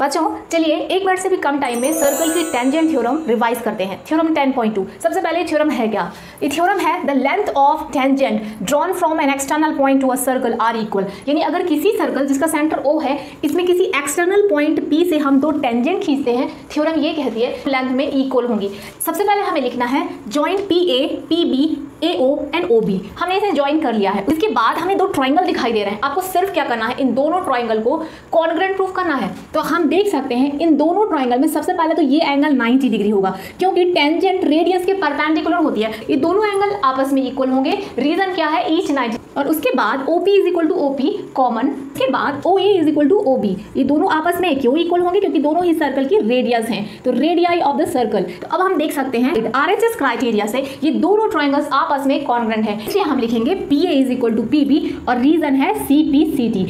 बच्चों चलिए एक मिनट से भी कम टाइम में सर्कल की टेंजेंट थ्योरम रिवाइज करते हैं। थ्योरम 10.2। सबसे पहले थ्योरम है क्या? ये थ्योरम है the length of tangent drawn from an external point to a circle are equal. यानी अगर किसी सर्कल जिसका सेंटर ओ है इसमें किसी एक्सटर्नल पॉइंट पी से हम दो टेंजेंट खींचते हैं, थ्योरम ये कहती है लेंथ में इक्वल होंगी। सबसे पहले हमें लिखना है joint P A P B AO and OB हमने इसे ज्वाइन कर लिया है। इसके बाद हमें दो ट्राइंगल दिखाई दे रहे हैं। आपको सिर्फ क्या करना है, इन दोनों ट्राइंगल को कॉन्ग्रेंट प्रूफ करना है। तो हम देख सकते हैं इन दोनों ट्राइंगल में सबसे पहले तो ये एंगल 90 डिग्री होगा क्योंकि टेंजेंट रेडियस के परपेंडिकुलर होती है। ये दोनों एंगल आपस में इक्वल होंगे। रीजन क्या है, ईच 90। और उसके बाद OP is equal to OP common, के बाद OA is equal to OB। ये दोनों आपस में क्यों इक्वल होंगे, क्योंकि दोनों ही सर्कल की रेडियस हैं, तो रेडियाई ऑफ द सर्कल। तो अब हम देख सकते हैं RHS क्राइटेरिया से ये दोनों ट्राइंगल्स आपस में कॉन्ग्रेंट है, इसलिए हम लिखेंगे PA is equal to PB और रीजन है CPCT।